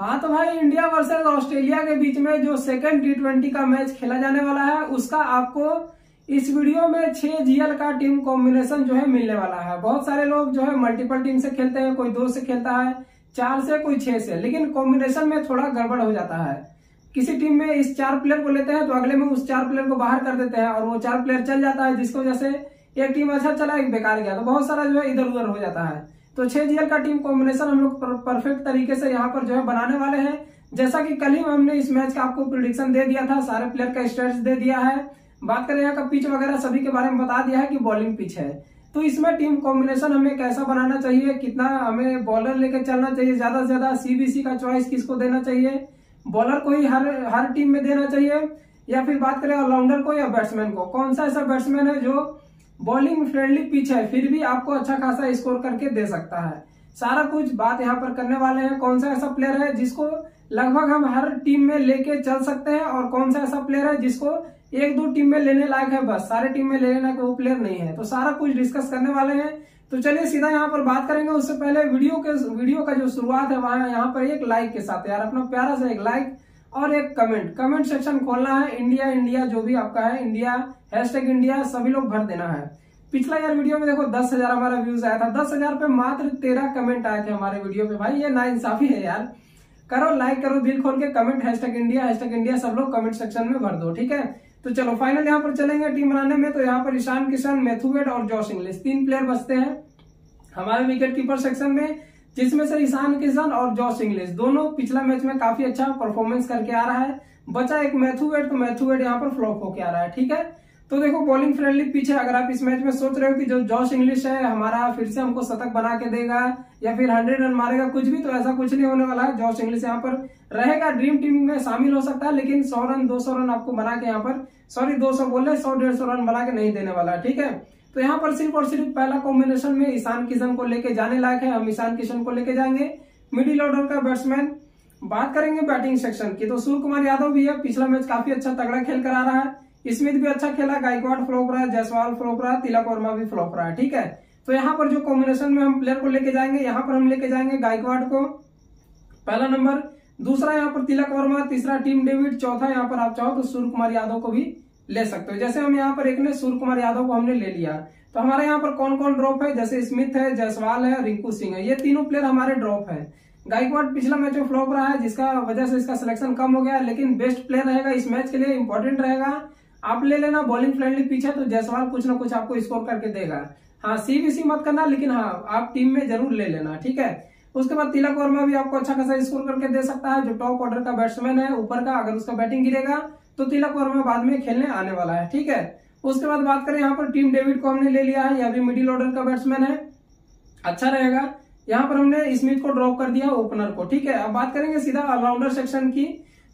हाँ तो भाई इंडिया वर्सेस ऑस्ट्रेलिया के बीच में जो सेकंड टी20 का मैच खेला जाने वाला है उसका आपको इस वीडियो में 6 GL का टीम कॉम्बिनेशन जो है मिलने वाला है। बहुत सारे लोग जो है मल्टीपल टीम से खेलते हैं, कोई 2 से खेलता है, 4 से, कोई 6 से, लेकिन कॉम्बिनेशन में थोड़ा गड़बड़ हो जाता है। किसी टीम में इस 4 प्लेयर को लेते हैं तो अगले में उस 4 प्लेयर को बाहर कर देते हैं और वो 4 प्लेयर चल जाता है, जिसकी वजह से एक टीम अच्छा चला एक बेकार गया, तो बहुत सारा जो है इधर उधर हो जाता है। तो 6 GL का टीम कॉम्बिनेशन हम लोग परफेक्ट तरीके से यहाँ पर जो है बनाने वाले हैं। जैसा कि कल ही हमने इस मैच का आपको प्रिडिक्शन दे दिया था, सारे प्लेयर का स्टेट्स दे दिया है, बात करें यहाँ का पिच वगैरह सभी के बारे में बता दिया है कि बॉलिंग पिच है। तो इसमें टीम कॉम्बिनेशन हमें कैसा बनाना चाहिए, कितना हमें बॉलर लेकर चलना चाहिए, ज्यादा से ज्यादा सीबीसी का चॉइस किसको देना चाहिए, बॉलर को ही हर टीम में देना चाहिए या फिर बात करें ऑलराउंडर को या बैट्समैन को, कौन सा ऐसा बैट्समैन है जो बॉलिंग फ्रेंडली पिच है फिर भी आपको अच्छा खासा स्कोर करके दे सकता है, सारा कुछ बात यहाँ पर करने वाले हैं। कौन सा ऐसा प्लेयर है जिसको लगभग हम हर टीम में लेके चल सकते हैं और कौन सा ऐसा प्लेयर है जिसको 1-2 टीम में लेने लायक है, बस सारे टीम में लेने लायक वो प्लेयर नहीं है, तो सारा कुछ डिस्कस करने वाले हैं। तो चलिए सीधा यहाँ पर बात करेंगे। उससे पहले वीडियो का जो शुरुआत है वहां यहाँ पर एक लाइक के साथ यार अपना प्यारा सा एक लाइक और एक कमेंट सेक्शन खोलना है। इंडिया जो भी आपका है इंडिया #इंडिया सभी लोग भर देना है। पिछला यार वीडियो में देखो 10,000 हमारा व्यूज आया था, 10,000 पे मात्र 13 कमेंट आए थे हमारे वीडियो पे, भाई ये नाइंसाफी है यार। करो लाइक करो दिल खोल के, कमेंट #इंडिया सब लोग कमेंट सेक्शन में भर दो, ठीक है। तो चलो फाइनल यहाँ पर चलेंगे टीम बनाने में। तो यहाँ पर ईशान किशन, मैथ्यू वेड और जॉश इंग्लिस 3 प्लेयर बचते हैं हमारे विकेट कीपर सेक्शन में, जिसमें से ईशान किशन और जॉश इंग्लिस दोनों पिछला मैच में काफी अच्छा परफॉर्मेंस करके आ रहा है। बचा एक मैथ्यू वेड, तो मैथ्यू वेड यहाँ पर फ्लॉप होके आ रहा है, ठीक है। तो देखो बॉलिंग फ्रेंडली पिच है, अगर आप इस मैच में सोच रहे हो कि जो जॉश इंग्लिस है हमारा फिर से हमको शतक बना के देगा या फिर 100 रन मारेगा कुछ भी, तो ऐसा कुछ नहीं होने वाला है। जॉश इंग्लिस यहाँ पर रहेगा, ड्रीम टीम में शामिल हो सकता है, लेकिन 100 रन 200 रन आपको बना के यहाँ पर 100-150 रन बना के नहीं देने वाला है, ठीक है। तो यहाँ पर सिर्फ और सिर्फ पहला कॉम्बिनेशन में ईशान किशन को लेके जाने लायक है, हम ईशान किशन को लेके जाएंगे। मिडिल ऑर्डर का बैट्समैन, बात करेंगे बैटिंग सेक्शन की तो सूर्य कुमार यादव भी है, पिछला मैच काफी अच्छा तगड़ा खेल कर आ रहा है। स्मिथ भी अच्छा खेला, गायकवाड फ्लॉप रहा है, जायसवाल फ्लॉप रहा है, तिलक वर्मा भी फ्लॉप रहा है, ठीक है। तो यहाँ पर जो कॉम्बिनेशन में हम प्लेयर को लेके जाएंगे, यहाँ पर हम लेके जाएंगे गायकवाड को पहला नंबर, दूसरा यहाँ पर तिलक वर्मा, तीसरा टीम डेविड, चौथा यहाँ पर आप चाहो तो सूर्य कुमार यादव को भी ले सकते हो। जैसे हम यहाँ पर एक ने सूर्य कुमार यादव को हमने ले लिया, तो हमारे यहाँ पर कौन कौन ड्रॉप है, जैसे स्मिथ है, जायसवाल है, रिंकू सिंह है, ये तीनों प्लेयर हमारे ड्रॉप है। गायकवाड पिछला मैच में फ्लॉप रहा है, जिसका वजह से इसका सिलेक्शन कम हो गया, लेकिन बेस्ट प्लेयर रहेगा इस मैच के लिए, इंपॉर्टेंट रहेगा, आप ले लेना। बॉलिंग फ्रेंडली पिच है तो जायसवाल कुछ ना कुछ आपको स्कोर करके देगा, हाँ सीबीसी मत करना, लेकिन हाँ आप टीम में जरूर ले लेना, ठीक है। उसके बाद तिलक वर्मा भी आपको अच्छा खासा स्कोर करके दे सकता है, जो टॉप ऑर्डर का बैट्समैन है ऊपर का, अगर उसका बैटिंग गिरेगा तो तिलक वर्मा बाद में खेलने आने वाला है, ठीक है। उसके बाद बात करें यहाँ पर टीम डेविड को हमने ले लिया है, यह भी मिडिल ऑर्डर का बैट्समैन है, अच्छा रहेगा। यहाँ पर हमने स्मिथ को ड्रॉप कर दिया ओपनर को, ठीक है। अब बात करेंगे सीधा ऑलराउंडर सेक्शन की।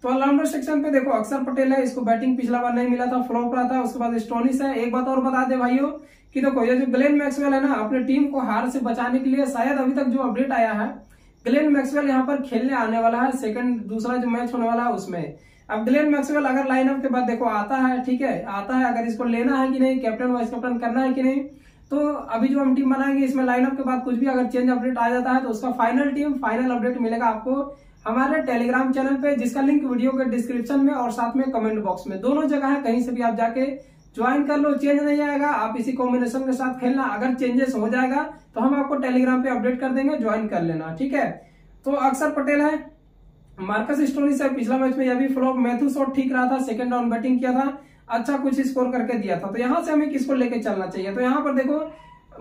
तो ऑलराउंडर सेक्शन पे देखो अक्षर पटेल है, इसको बैटिंग पिछला बार नहीं मिला था, फ्लॉप रहा था। उसके बाद स्टोनिस है, एक बात और बता दे भाइयों कि देखो ये जो ग्लेन मैक्सवेल है ना, अपने टीम को हार से बचाने के लिए शायद अभी तक जो अपडेट आया है, ग्लेन मैक्सवेल यहाँ पर खेलने आने वाला है सेकंड, दूसरा जो मैच होने वाला है उसमें। अब ग्लेन मैक्सवेल अगर लाइनअप के बाद देखो आता है, ठीक है, आता है, अगर इसको लेना है कि नहीं, कैप्टन वाइस कैप्टन करना है कि नहीं, तो अभी जो हम टीम बनाएंगे इसमें लाइनअप के बाद कुछ भी अगर चेंज अपडेट आ जाता है तो उसका फाइनल अपडेट मिलेगा आपको हमारे टेलीग्राम चैनल पे, जिसका लिंक वीडियो के डिस्क्रिप्शन में और साथ में कमेंट बॉक्स में दोनों जगह है, कहीं से भी आप जाके ज्वाइन कर लो, चेंज नहीं आएगा। आप इसी कॉम्बिनेशन के साथ खेलना, अगर चेंजेस हो जाएगा तो हम आपको टेलीग्राम पे अपडेट कर देंगे, ज्वाइन कर लेना, ठीक है। तो अक्षर पटेल है, मार्कस स्टोइनिस है, पिछला मैच में यह भी फ्लॉप, मैथ्यू शॉर्ट ठीक रहा था, सेकंड डाउन बैटिंग किया था, अच्छा कुछ स्कोर करके दिया था। तो यहाँ से हमें किसको लेके चलना चाहिए, तो यहाँ पर देखो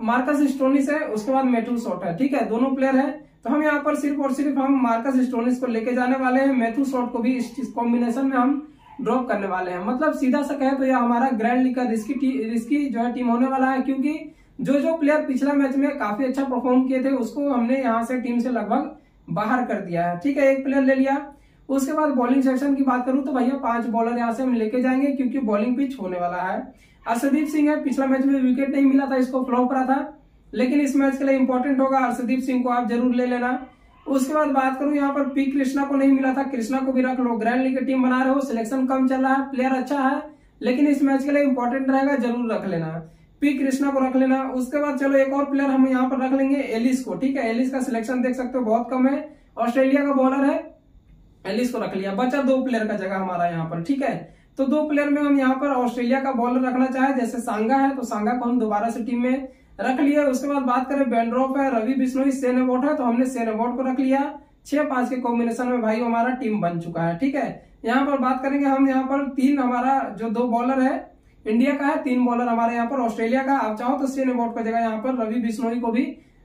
मार्कस स्टोइनिस है, उसके बाद मैथ्यू शॉर्ट है, ठीक है, दोनों प्लेयर है। तो हम यहाँ पर सिर्फ और सिर्फ हम मार्कस स्टोइनिस को लेके जाने वाले हैं, मैथ्यू शॉर्ट को भी इस कॉम्बिनेशन में हम ड्रॉप करने वाले हैं। मतलब सीधा सा कहे तो यह हमारा ग्रैंड लीग का रिस्की जो है टीम होने वाला है, क्योंकि जो प्लेयर पिछला मैच में काफी अच्छा परफॉर्म किए थे उसको हमने यहाँ से टीम से लगभग बाहर कर दिया है, ठीक है, एक प्लेयर ले लिया। उसके बाद बॉलिंग सेक्शन की बात करूं तो भैया 5 बॉलर यहाँ से हम लेके जाएंगे, क्योंकि बॉलिंग पिच होने वाला है। अर्शदीप सिंह है, पिछला मैच में विकेट नहीं मिला था, इसको फ्लॉप रहा था, लेकिन इस मैच के लिए इंपॉर्टेंट होगा, अर्शदीप सिंह को आप जरूर ले लेना। उसके बाद बात करूं यहाँ पर पी कृष्णा को नहीं मिला था, कृष्णा को भी रख लो, ग्रैंड लीग की टीम बना रहे हो, सिलेक्शन कम चल रहा है, प्लेयर अच्छा है लेकिन इस मैच के लिए इंपॉर्टेंट रहेगा, जरूर रख लेना, पी कृष्णा को रख लेना। उसके बाद चलो एक और प्लेयर हम यहाँ पर रख लेंगे एलिस को, ठीक है, एलिस का सिलेक्शन देख सकते हो बहुत कम है, ऑस्ट्रेलिया का बॉलर है, एलिस को रख लिया, बचा दो प्लेयर का जगह हमारा यहाँ पर, ठीक है। तो दो प्लेयर में हम यहाँ पर ऑस्ट्रेलिया का बॉलर रखना चाहे, जैसे सांगा है तो सांगा को हम दोबारा से टीम में रख लिया। उसके बाद बात करें बेंड्रोफ है, रवि बिश्नोई, सेन अबॉट है तो हमने सेन अबॉट को रख लिया। 6-5 के कॉम्बिनेशन में भाई हमारा टीम बन चुका है, ठीक है। यहाँ पर बात करेंगे हम, यहाँ पर तीन हमारा जो दो बॉलर है इंडिया का है, तीन बॉलर हमारे यहाँ पर ऑस्ट्रेलिया का। आप चाहो तो सेन अबॉट की जगह यहाँ पर रवि बिश्नोई को भी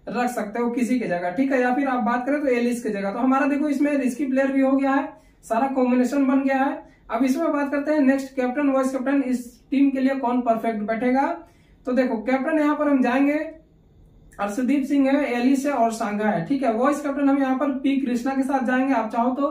रख सकते हो किसी के जगह, ठीक है। या फिर आप बात करें तो एलिस की जगह। तो हमारा देखो इसमें रिस्की प्लेयर भी हो गया है, सारा कॉम्बिनेशन बन गया है। अब इसमें बात करते हैं नेक्स्ट कैप्टन वाइस कैप्टन, इस टीम के लिए कौन परफेक्ट बैठेगा। तो देखो कैप्टन यहाँ पर हम जाएंगे, अर्शदीप सिंह है, एलिस है और सांगा है, ठीक है। वाइस कैप्टन हम यहाँ पर पी कृष्णा के साथ जाएंगे, आप चाहो तो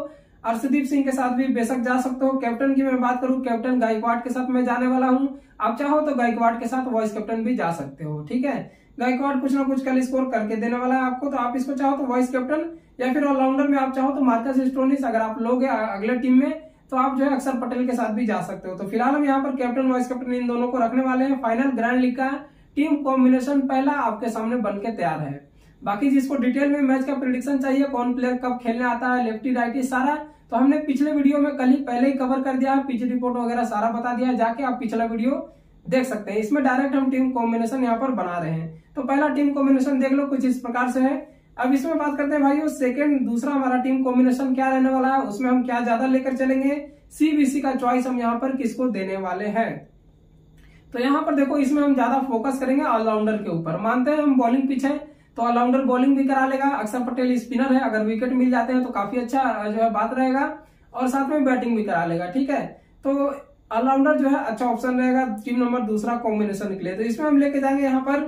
अर्शदीप सिंह के साथ भी बेशक जा सकते हो। कैप्टन की मैं बात करूं, कैप्टन गायकवाड़ के साथ मैं जाने वाला हूं, आप चाहो तो गायकवाड़ के साथ वाइस कैप्टन भी जा सकते हो, ठीक है। गायकवाड़ कुछ ना कुछ कल स्कोर करके देने वाला है आपको, तो आप इसको चाहो तो वाइस कैप्टन, या फिर ऑलराउंडर में आप चाहो तो मार्कस स्टोनिस अगर आप लोगे अगले टीम में, तो आप जो है अक्षर पटेल के साथ भी जा सकते हो। तो फिलहाल हम यहाँ पर कैप्टन वाइस कैप्टन इन दोनों को रखने वाले हैं। फाइनल ग्रैंड लीग का टीम कॉम्बिनेशन पहला आपके सामने बनके तैयार है। बाकी जिसको डिटेल में मैच का प्रेडिक्शन चाहिए, कौन प्लेयर कब खेलने आता है, लेफ्टी राइटी सारा, तो हमने पिछले वीडियो में कल ही पहले ही कवर कर दिया है, पिच रिपोर्ट वगैरह सारा बता दिया है, जाके आप पिछला वीडियो देख सकते हैं। इसमें डायरेक्ट हम टीम कॉम्बिनेशन यहाँ पर बना रहे हैं। तो पहला टीम कॉम्बिनेशन देख लो, कुछ इस प्रकार से है। अब इसमें बात करते हैं भाइयों सेकंड, दूसरा हमारा टीम कॉम्बिनेशन क्या रहने वाला है, उसमें हम क्या ज्यादा लेकर चलेंगे, सीबीसी का चॉइस हम यहाँ पर किसको देने वाले हैं। तो यहाँ पर देखो इसमें हम ज्यादा फोकस करेंगे ऑलराउंडर के ऊपर। मानते हैं हम बॉलिंग पिच है तो ऑलराउंडर बॉलिंग भी करा लेगा, अक्षर पटेल स्पिनर है, अगर विकेट मिल जाते हैं तो काफी अच्छा जो है बात रहेगा, और साथ में बैटिंग भी करा लेगा, ठीक है। तो ऑलराउंडर जो है अच्छा ऑप्शन रहेगा टीम नंबर दूसरा कॉम्बिनेशन के लिए। तो इसमें हम लेके जाएंगे यहाँ पर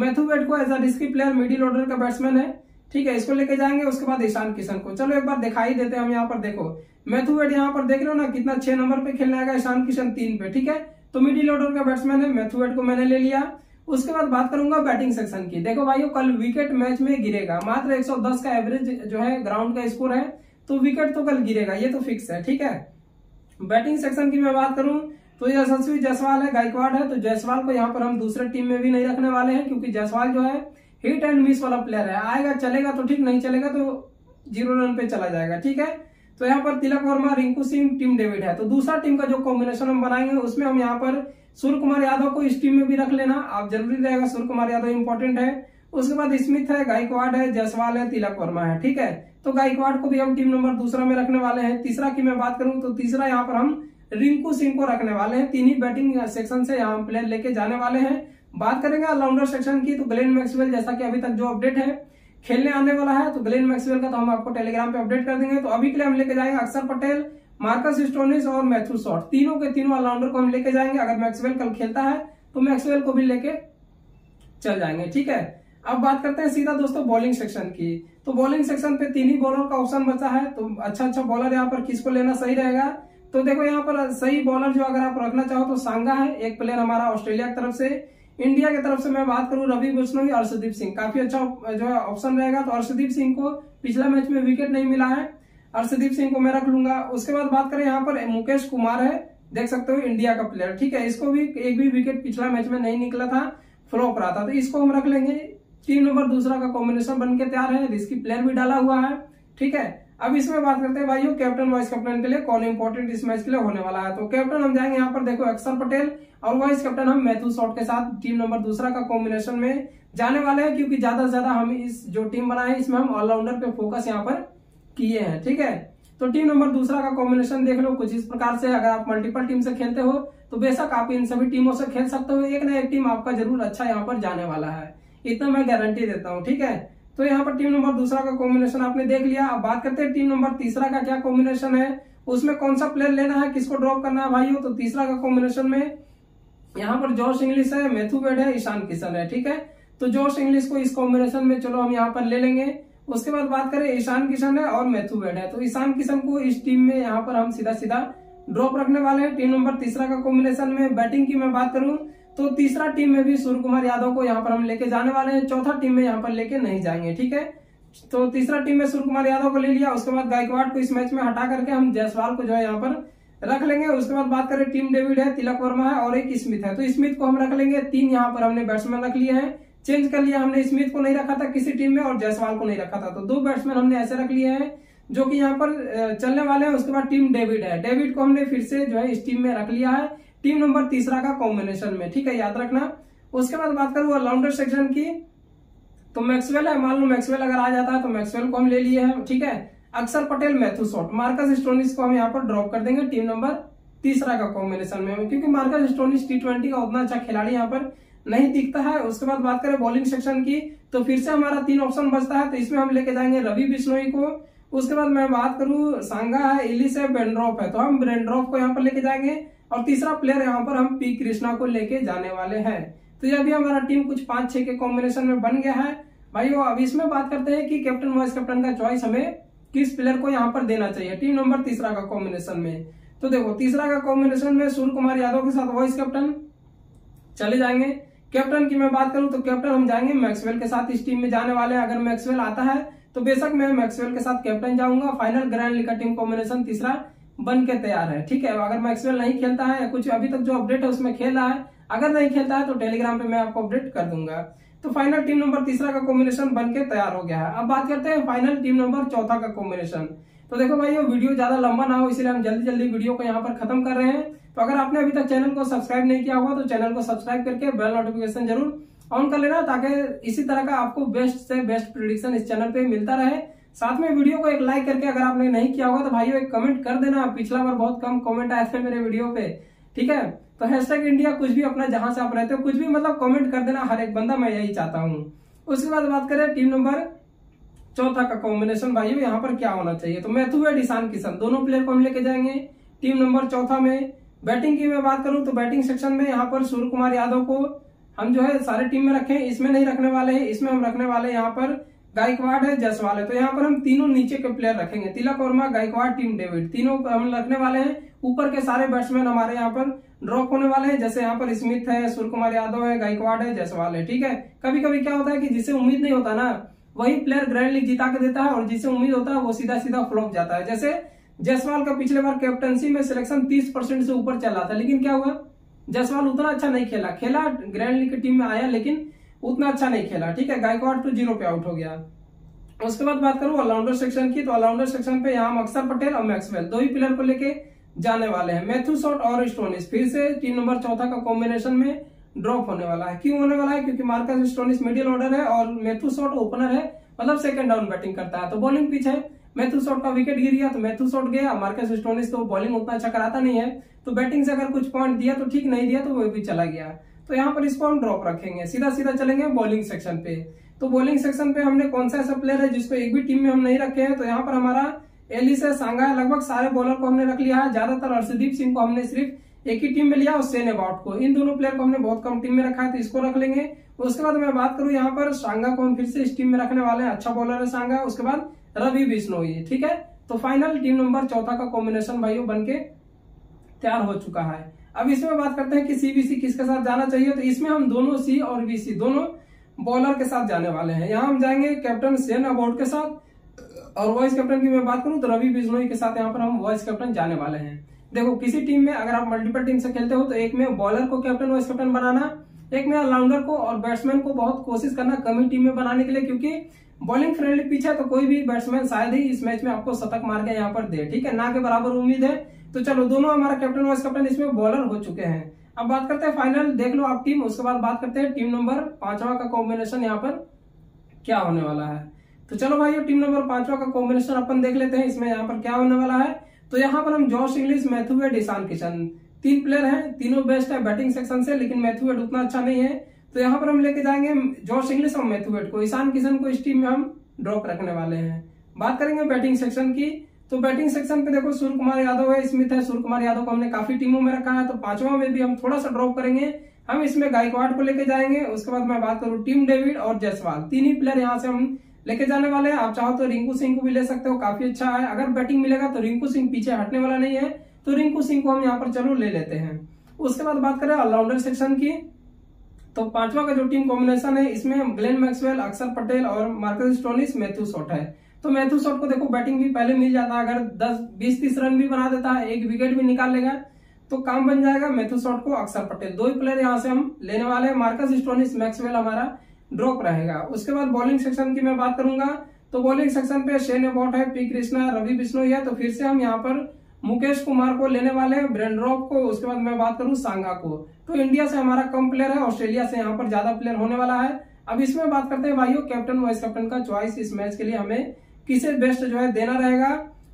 मैथ्यू वेड को as a risky player, middle order का बैट्समैन है, ठीक है, इसको लेके जाएंगे। उसके बाद ईशान किशन को, चलो एक बार दिखाई देते हैं हम यहाँ पर। देखो मैथ्यू वेड यहाँ पर देख रहे हो ना कितना, 6 नंबर पे खेलने आएगा, ईशान किशन 3 पे, ठीक है। तो मिडिल ऑर्डर का बैट्समैन है, मैथ्यू वेड को मैंने ले लिया। उसके बाद बात करूंगा बैटिंग सेक्शन की। देखो भाइयों कल विकेट मैच में गिरेगा, मात्र 110 का एवरेज जो है ग्राउंड का स्कोर है, तो विकेट तो कल गिरेगा, ये तो फिक्स है, ठीक है। बैटिंग सेक्शन की मैं बात करूं तो यशस्वी जायसवाल है, गायकवाड़ है, तो जायसवाल को यहाँ पर हम दूसरे टीम में भी नहीं रखने वाले हैं, क्योंकि जायसवाल जो है हिट एंड मिस वाला प्लेयर है, आएगा चलेगा तो ठीक, नहीं चलेगा तो 0 रन पे चला जाएगा, ठीक है। तो यहाँ पर तिलक वर्मा, रिंकू सिंह, टिम डेविड है। तो दूसरा टीम का जो कॉम्बिनेशन हम बनाएंगे उसमें हम यहाँ पर सूर्य कुमार यादव को इस टीम में भी रख लेना, आप जरूरी रहेगा, सूर्य कुमार यादव इंपॉर्टेंट है। उसके बाद स्मिथ है, गायकवाड़ है, जायसवाल है, तिलक वर्मा है, ठीक है। तो गायकवाड़ को भी हम टीम नंबर दूसरा में रखने वाले हैं। तीसरा की मैं बात करूं तो तीसरा यहाँ पर हम रिंकू सिंह को रखने वाले हैं। 3 ही बैटिंग सेक्शन से यहाँ प्लेयर लेके जाने वाले हैं। बात करेंगे ऑलराउंडर सेक्शन की तो ग्लेन मैक्सवेल, जैसा कि अभी तक जो अपडेट है खेलने आने वाला है, तो ग्लेन मैक्सवेल का तो हम आपको टेलीग्राम पे अपडेट कर देंगे। तो अभी के लिए हम लेके जाएंगे अक्षर पटेल, मार्कस स्टोनिस और मैथ्यू शॉर्ट, तीनों के तीनों ऑलराउंडर को हम लेके जाएंगे। अगर मैक्सवेल कल खेलता है तो मैक्सवेल को भी लेके चल जाएंगे, ठीक है। अब बात करते हैं सीधा दोस्तों बॉलिंग सेक्शन की। तो बॉलिंग सेक्शन पे 3 ही बॉलर का ऑप्शन बचा है, तो अच्छा बॉलर यहाँ पर किसको लेना सही रहेगा। तो देखो यहाँ पर सही बॉलर जो अगर आप रखना चाहो तो सांगा है, एक प्लेयर हमारा ऑस्ट्रेलिया की तरफ से। इंडिया की तरफ से मैं बात करूं रवि बिश्नोई, अर्शदीप सिंह काफी अच्छा जो है ऑप्शन रहेगा। तो अर्शदीप सिंह को पिछला मैच में विकेट नहीं मिला है, अर्शदीप सिंह को मैं रख लूंगा। उसके बाद बात करें यहाँ पर मुकेश कुमार है, देख सकते हो इंडिया का प्लेयर, ठीक है। इसको भी एक भी विकेट पिछला मैच में नहीं निकला था, फ्लॉप रहा था, तो इसको हम रख लेंगे। टीम नंबर दूसरा का कॉम्बिनेशन बन के तैयार है, रिस्की प्लेयर भी डाला हुआ है, ठीक है। अब इसमें बात करते हैं भाइयों कैप्टन वाइस कैप्टन के लिए कौन इंपॉर्टेंट इस मैच के लिए होने वाला है। तो कैप्टन हम जाएंगे यहाँ पर, देखो अक्षर पटेल, और वाइस कैप्टन हम मैथ्यू शॉर्ट के साथ टीम नंबर दूसरा का कॉम्बिनेशन में जाने वाले हैं, क्योंकि ज्यादा से ज्यादा हम इस जो टीम बनाए इसमें हम ऑलराउंडर पे फोकस यहाँ पर किए हैं, ठीक है। तो टीम नंबर दूसरा का कॉम्बिनेशन देख लो कुछ इस प्रकार से। अगर आप मल्टीपल टीम से खेलते हो तो बेशक आप इन सभी टीमों से खेल सकते हो, एक ना एक टीम आपका जरूर अच्छा यहाँ पर जाने वाला है, इतना मैं गारंटी देता हूँ, ठीक है। तो यहाँ पर टीम नंबर दूसरा का कॉम्बिनेशन आपने देख लिया। अब बात करते हैं टीम नंबर तीसरा का क्या कॉम्बिनेशन है, उसमें कौन सा प्लेयर लेना है, किसको ड्रॉप करना है भाइयों। तो तीसरा का कॉम्बिनेशन में यहाँ पर जोश इंग्लिश है, मैथ्यू वेड है, ईशान किशन है, ठीक है। तो जोश इंग्लिश को इस कॉम्बिनेशन में चलो हम यहाँ पर ले लेंगे। उसके बाद बात करें ईशान किशन है और मैथ्यू वेड है, तो ईशान किशन को इस टीम में यहाँ पर हम सीधा सीधा ड्रॉप रखने वाले हैं टीम नंबर तीसरा का कॉम्बिनेशन में। बैटिंग की मैं बात करूं तो तीसरा टीम में भी सूर्य कुमार यादव को यहाँ पर हम लेके जाने वाले हैं, चौथा टीम में यहाँ पर लेके नहीं जाएंगे, ठीक है। तो तीसरा टीम में सूर्य कुमार यादव को ले लिया। उसके बाद गायकवाड़ को इस मैच में हटा करके हम जायसवाल को जो है यहाँ पर रख लेंगे। उसके बाद बात करें टीम डेविड है, तिलक वर्मा है और एक स्मिथ है, तो स्मिथ को हम रख लेंगे। 3 यहाँ पर हमने बैट्समैन रख लिए हैं, चेंज कर लिया हमने, स्मिथ को नहीं रखा था किसी टीम में और जायसवाल को नहीं रखा था, तो 2 बैट्समैन हमने ऐसे रख लिए हैं। जो कि यहाँ पर चलने वाले हैं। उसके बाद टीम डेविड है, डेविड को हमने फिर से जो है इस टीम में रख लिया है, टीम नंबर तीसरा का कॉम्बिनेशन में, ठीक है, याद रखना। उसके बाद बात करूं ऑलराउंडर सेक्शन की, तो मैक्सवेल है, मान लो मैक्सवेल अगर आ जाता है तो मैक्सवेल को हम ले लिए हैं, ठीक है। Axar Patel, Matthew Short, Marcus Stoinis को हम यहाँ पर ड्रॉप कर देंगे टीम नंबर तीसरा का कॉम्बिनेशन में, क्योंकि मार्कस स्टोनिस टी20 का उतना अच्छा खिलाड़ी यहाँ पर नहीं दिखता है। उसके बाद बात करें बॉलिंग सेक्शन की, तो फिर से हमारा तीन ऑप्शन बचता है, तो इसमें हम लेके जाएंगे रवि बिश्नोई को। उसके बाद मैं बात करूं, सांगा है, एलिस है, ब्रेंड्रॉप है, तो हम ब्रेंड्रॉप को यहाँ पर लेके जाएंगे और तीसरा प्लेयर यहाँ पर हम पी कृष्णा को लेके जाने वाले हैं। तो यह भी हमारा टीम कुछ 5-6 के कॉम्बिनेशन में बन गया है भाई। अब इसमें बात करते हैं कि कैप्टन वाइस कैप्टन का चॉइस हमें किस प्लेयर को यहाँ पर देना चाहिए टीम नंबर तीसरा का कॉम्बिनेशन में। तो देखो तीसरा का कॉम्बिनेशन में सूर्य कुमार यादव के साथ वाइस कैप्टन चले जाएंगे। कैप्टन की मैं बात करूं तो कैप्टन हम जाएंगे मैक्सवेल के साथ, इस टीम में जाने वाले हैं। अगर मैक्सवेल आता है तो बेशक मैं मैक्सवेल के साथ कैप्टन जाऊंगा। फाइनल ग्रैंड लीग का टीम कॉम्बिनेशन तीसरा बन के तैयार है, ठीक है। अगर मैक्सवेल नहीं खेलता है, कुछ अभी तक जो अपडेट है उसमें खेल रहा है, अगर नहीं खेलता है तो टेलीग्राम पे मैं आपको अपडेट कर दूंगा। तो फाइनल टीम नंबर तीसरा का कॉम्बिनेशन बन के तैयार हो गया है। अब बात करते हैं फाइनल टीम नंबर चौथा का कॉम्बिनेशन। तो देखो भाई ये वीडियो ज्यादा लंबा ना हो इसलिए हम जल्दी जल्दी वीडियो को यहाँ पर खत्म कर रहे हैं। तो अगर आपने अभी तक चैनल को सब्सक्राइब नहीं किया हुआ तो चैनल को सब्सक्राइब करके बेल नोटिफिकेशन जरूर ऑन कर लेना, ताकि इसी तरह का आपको बेस्ट से बेस्ट प्रेडिक्शन इस चैनल पे मिलता रहे। साथ में वीडियो को एक लाइक करके, अगर आपने नहीं किया होगा तो भाइयों एक कमेंट कर देना। पिछला बार बहुत कम कमेंट आए थे मेरे वीडियो पे, ठीक है। तो हैशटैग इंडिया कुछ भी अपना, जहां से आप रहते हो कुछ भी मतलब कमेंट कर देना हर एक बंदा, मैं यही चाहता हूँ। उसके बाद बात करें टीम नंबर चौथा का कॉम्बिनेशन भाइयों यहाँ पर क्या होना चाहिए, तो मैथ्यू वेड, ईशान किशन दोनों प्लेयर को हम लेके जाएंगे टीम नंबर चौथा में। बैटिंग की मैं बात करूं तो बैटिंग सेक्शन में यहाँ पर सूर्य कुमार यादव को हम जो है सारे टीम में रखें, इसमें नहीं रखने वाले हैं। इसमें हम रखने वाले यहाँ पर गायकवाड है, जायसवाल है, तो यहाँ पर हम तीनों नीचे के प्लेयर रखेंगे, तिलक वर्मा, गायकवाड, टीम डेविड, तीनों हम रखने वाले हैं। ऊपर के सारे बैट्समैन हमारे यहाँ पर ड्रॉप होने वाले हैं, जैसे यहाँ पर स्मिथ है, सूर्य कुमार यादव है, गायकवाड है, जायसवाल है, ठीक है। कभी कभी क्या होता है कि जिसे उम्मीद नहीं होता ना वही प्लेयर ग्रैंड लीग जिता के देता है, और जिसे उम्मीद होता है वो सीधा सीधा फ्लॉप जाता है। जैसे जायसवाल का पिछले बार कैप्टनसी में सिलेक्शन 30% से ऊपर चला था, लेकिन क्या हुआ, जायसवाल उतना अच्छा नहीं खेला, खेला ग्रैंड लीग की टीम में आया लेकिन उतना अच्छा नहीं खेला, ठीक है। गायकवाड तो 0 पे आउट हो गया। उसके बाद बात करूं ऑलराउंडर सेक्शन की, तो ऑलराउंडर सेक्शन पे यहाँ अक्षर पटेल और मैक्सवेल दो ही प्लेयर को लेके जाने वाले हैं। मैथ्यू शॉर्ट और स्टोनिस फिर से टीम नंबर चौथा का कॉम्बिनेशन में ड्रॉप होने वाला है। क्यों होने वाला है, क्योंकि मार्कस स्टोनिस मिडिल ऑर्डर है और मैथ्यू शॉर्ट ओपनर है, मतलब सेकंड डाउन बैटिंग करता है। तो बॉलिंग पिच है, मैथ्यू शॉर्ट का विकेट गिर गया तो मैथ्यू शॉर्ट गया, मार्कस स्टोनिस तो बॉलिंग उतना अच्छा कराता नहीं है, तो बैटिंग से अगर कुछ पॉइंट दिया तो ठीक, नहीं दिया तो वो भी चला गया। तो यहाँ पर इसको हम ड्रॉप रखेंगे, सीधा सीधा चलेंगे बॉलिंग सेक्शन पे। तो बॉलिंग सेक्शन पे हमने कौन सा ऐसा प्लेयर है जिसको एक भी टीम में हम नहीं रखे हैं, तो यहाँ पर हमारा एलिस है, सांगा है, लगभग सारे बॉलर को हमने रख लिया है। ज्यादातर अर्शदीप सिंह को हमने सिर्फ एक ही टीम में लिया और सेन अबाउट को, इन दोनों प्लेयर को हमने बहुत कम टीम में रखा है, तो इसको रख लेंगे। उसके बाद मैं बात करूं यहाँ पर सांगा को हम फिर से इस टीम में रखने वाले हैं, अच्छा बॉलर है सांगा। उसके बाद रवि बिश्नोई, ठीक है। तो फाइनल टीम नंबर चौथा का कॉम्बिनेशन भाइयों बनके तैयार हो चुका है। अब इसमें बात करते हैं कि सीबीसी किसके साथ जाना चाहिए, तो इसमें हम दोनों सी और बीसी दोनों बॉलर के साथ जाने वाले हैं। यहाँ हम जाएंगे कैप्टन सेन अबाउट के साथ, और वाइस कैप्टन की मैं बात करूं तो रवि बिश्नोई के साथ यहाँ पर हम वाइस कैप्टन जाने वाले हैं। देखो किसी टीम में अगर आप मल्टीपल टीम से खेलते हो तो एक में बॉलर को कैप्टन वाइस कैप्टन बनाना, एक में ऑलराउंडर को और बैट्समैन को बहुत कोशिश करना कमी टीम में बनाने के लिए, क्योंकि बॉलिंग फ्रेंडली पिच है तो कोई भी बैट्समैन शायद ही इस मैच में आपको शतक मार के यहाँ पर दे, ठीक है, ना के बराबर उम्मीद है। तो चलो दोनों हमारा कैप्टन वाइस कैप्टन इसमें बॉलर हो चुके हैं। अब बात करते हैं फाइनल, देख लो आप टीम। उसके बाद बात करते हैं टीम नंबर पांचवा का कॉम्बिनेशन यहाँ पर क्या होने वाला है। तो चलो भाइयों टीम नंबर पांचवा का कॉम्बिनेशन अपन देख लेते हैं, इसमें यहाँ पर क्या होने वाला है। तो यहाँ पर हम Josh Inglis, Matthew Wade, Ishan Kishan तीन प्लेयर हैं, तीनों बेस्ट है बैटिंग सेक्शन से, लेकिन मैथ्यू वेड उतना अच्छा नहीं है, तो यहाँ पर हम लेके जाएंगे जॉश इंग्लिस और मैथ्यू वेड को। ईशान किशन को इस टीम में हम ड्रॉप रखने वाले हैं। बात करेंगे बैटिंग सेक्शन की, तो बैटिंग सेक्शन पे देखो सूर्य कुमार यादव है, स्मिथ है, सूर्य कुमार यादव को हमने काफी टीमों में रखा है, तो पांचवा में भी हम थोड़ा सा ड्रॉप करेंगे, हम इसमें गायकवाड को लेके जाएंगे। उसके बाद मैं बात करूं टीम डेविड और जायसवाल, तीन ही प्लेयर यहाँ से हम लेके जाने वाले हैं। आप चाहो तो रिंकू सिंह को भी ले सकते हो, काफी अच्छा है, अगर बैटिंग मिलेगा तो रिंकू सिंह पीछे हटने वाला नहीं है, तो रिंकू सिंह को हम यहाँ पर चलो ले लेते हैं। उसके बाद बात करें ऑलराउंडर सेक्शन की, तो पांचवा का जो टीम कॉम्बिनेशन है इसमें ग्लेन मैक्सवेल, अक्षर पटेल और मार्कस स्टोइनिस, मैथ्यू शॉर्ट है। तो मैथ्यू शॉर्ट को देखो बैटिंग भी पहले मिल जाता है, अगर 10-20-30 रन भी बना देता है, एक विकेट भी निकाल लेगा तो काम बन जाएगा। मैथ्यू शॉर्ट को, अक्षर पटेल दो ही प्लेयर यहाँ से हम लेने वाले हैं। मार्कस स्टोइनिस, मैक्सवेल हमारा ड्रॉप रहेगा। उसके बाद बॉलिंग सेक्शन की मैं बात करूंगा तो बॉलिंग सेक्शन पे शेन अबॉट है, पी कृष्णा, रवि बिश्नोई है। तो फिर से हम यहाँ पर मुकेश कुमार को लेने वाले हैं, ब्रेंड्रॉप को, उसके बाद मैं बात करूं सांगा को। तो इंडिया से हमारा कम प्लेयर है, ऑस्ट्रेलिया से यहाँ पर ज्यादा प्लेयर होने वाला है। अब इसमें बात करते हैं भाइयों कैप्टन वाइस कैप्टन का चॉइस इस मैच के लिए हमें किसे बेस्ट जो है देना रहेगा।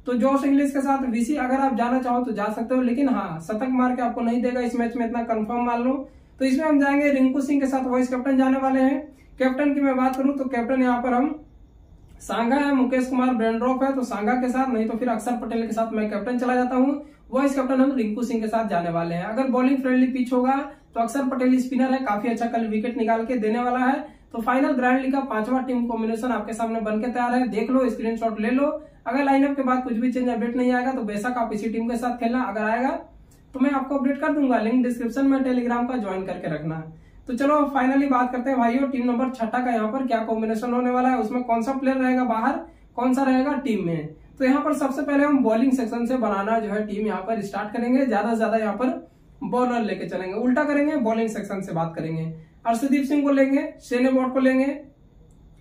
तो जोश इंग्लिस के साथ वीसी अगर आप जाना चाहो तो जा सकते हो, लेकिन हाँ शतक मार के आपको नहीं देगा इस मैच में, इतना कंफर्म मान लो। तो इसमें हम जाएंगे रिंकू सिंह के साथ, वाइस कैप्टन जाने वाले हैं। कैप्टन की मैं बात करूं तो कैप्टन यहाँ पर हम सांगा है, मुकेश कुमार ब्रेंड्रॉप है, तो सांगा के साथ, नहीं तो फिर अक्षर पटेल के साथ मैं कैप्टन चला जाता हूँ। वाइस कैप्टन हम रिंकू सिंह के साथ जाने वाले हैं। अगर बॉलिंग फ्रेंडली पिच होगा तो अक्षर पटेल स्पिनर है, काफी अच्छा कल विकेट निकाल के देने वाला है। तो फाइनल ग्रैंड लीग का पांचवा टीम कॉम्बिनेशन आपके सामने बनकर तैयार है, देख लो, स्क्रीनशॉट ले लो। अगर लाइनअप के बाद कुछ भी चेंज अपडेट नहीं आएगा तो बेशक आप इसी टीम के साथ खेलना, अगर आएगा तो मैं आपको अपडेट कर दूंगा। लिंक डिस्क्रिप्शन में टेलीग्राम का ज्वाइन करके रखना। तो चलो फाइनली बात करते हैं भाइयों टीम नंबर 6 का यहाँ पर क्या कॉम्बिनेशन होने वाला है, उसमें कौन सा प्लेयर रहेगा बाहर, कौन सा रहेगा टीम में। तो यहाँ पर सबसे पहले हम बॉलिंग सेक्शन से बनाना जो है टीम यहाँ पर स्टार्ट करेंगे, ज्यादा से ज्यादा यहाँ पर बॉलर लेके चलेंगे, उल्टा करेंगे, बॉलिंग सेक्शन से बात करेंगे। अर्शदीप सिंह को लेंगे, शेनेबॉट को लेंगे,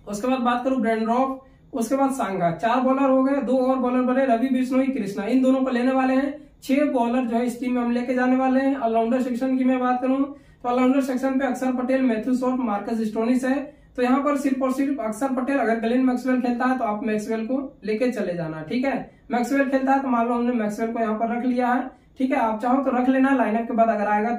उसके बाद बात करूं ब्रेंड्रॉप, उसके बाद सांगा, 4 बॉलर हो गए, 2 और बॉलर बने रवि बिश्नोई, कृष्णा, इन दोनों को लेने वाले हैं। 6 बॉलर जो है इस टीम में हम लेके जाने वाले हैं। ऑलराउंडर सेक्शन की मैं बात करूं तो ऑलराउंडर सेक्शन पे Axar Patel, Matthew Short, Marcus Stoinis है। तो यहाँ पर सिर्फ और सिर्फ अक्षर पटेल, अगर ग्लेन मैक्सवेल खेलता है तो आप मैक्सवेल को लेके चले जाना, ठीक है। मैक्सवेल खेलता है तो मान लो हमने मैक्सवेल को यहाँ पर रख लिया है, ठीक है, आप चाहो तो रख लेना लाइनअप के बाद अगर आएगा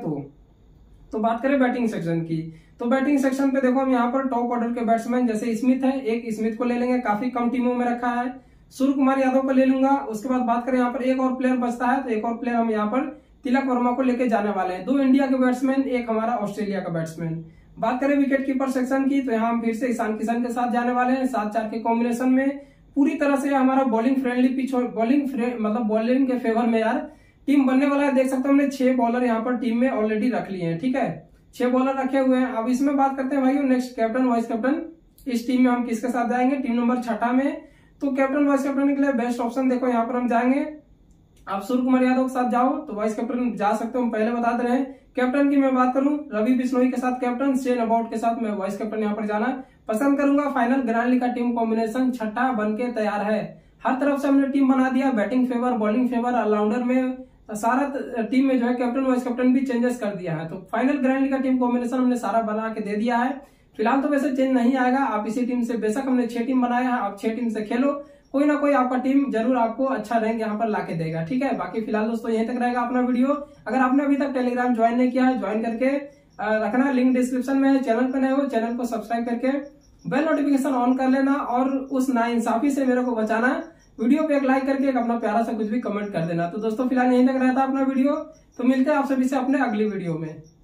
तो बात करें बैटिंग सेक्शन की, तो बैटिंग सेक्शन पे देखो हम यहाँ पर टॉप ऑर्डर के बैट्समैन जैसे स्मिथ है, एक स्मिथ को ले लेंगे, काफी कम टीमों में रखा है। सूर्य कुमार यादव को ले लूंगा। उसके बाद बात करें यहाँ पर एक और प्लेयर बचता है, तो एक और प्लेयर हम यहाँ पर तिलक वर्मा को लेके जाने वाले हैं। 2 इंडिया के बैट्समैन, एक हमारा ऑस्ट्रेलिया का बैट्समैन। बात करें विकेट कीपर सेक्शन की तो यहाँ हम फिर से ईशान किशन के साथ जाने वाले हैं। 7-4 के कॉम्बिनेशन में पूरी तरह से हमारा बॉलिंग फ्रेंडली पिच, बॉलिंग के फेवर में यार टीम बनने वाला है। देख सकते हो हमने 6 बॉलर यहाँ पर टीम में ऑलरेडी रख लिए हैं, ठीक है, 6 बॉलर रखे हुए हैं। अब इसमें बात करते हैं भाइयों नेक्स्ट कैप्टन वाइस कैप्टन, इस टीम में हम किसके साथ जाएंगे, टीम नंबर 6 में। तो कैप्टन वाइस कैप्टन के लिए बेस्ट ऑप्शन देखो यहाँ पर हम जाएंगे, आप सूर्य कुमार यादव के साथ जाओ तो वाइस कैप्टन जा सकते हो, हम पहले बता दे रहे हैं। कैप्टन की मैं बात करूं रवि बिश्नोई के साथ कैप्टन, शेन अबाउट के साथ मैं वाइस कैप्टन यहाँ पर जाना पसंद करूंगा। फाइनल ग्रैंड लीग का टीम कॉम्बिनेशन 6 बन के तैयार है, हर तरफ से हमने टीम बना दिया, batting favour, bowling favour, allrounder में, सारा टीम में जो है कैप्टन वाइस कैप्टन भी चेंजेस कर दिया है। तो फाइनल ग्रैंड लीग का टीम कॉम्बिनेशन हमने सारा बना के दे दिया है। फिलहाल तो वैसे चेंज नहीं आएगा, आप इसी टीम से, बेशक हमने 6 टीम बनाया है, आप 6 टीम से खेलो, कोई ना कोई आपका टीम जरूर आपको अच्छा रैंक यहाँ पर लाके देगा, ठीक है। बाकी फिलहाल दोस्तों यहीं तक रहेगा अपना वीडियो। अगर आपने अभी तक टेलीग्राम ज्वाइन नहीं किया है, ज्वाइन करके रखना, लिंक डिस्क्रिप्शन में है। चैनल पर नए हो चैनल को सब्सक्राइब करके बेल नोटिफिकेशन ऑन कर लेना और उस नाइंसाफी से मेरे को बचाना। वीडियो पे एक लाइक करके एक अपना प्यारा सा कुछ भी कमेंट कर देना। तो दोस्तों फिलहाल यहीं तक रहता है अपना वीडियो, तो मिलते हैं आप सभी से अपने अगली वीडियो में।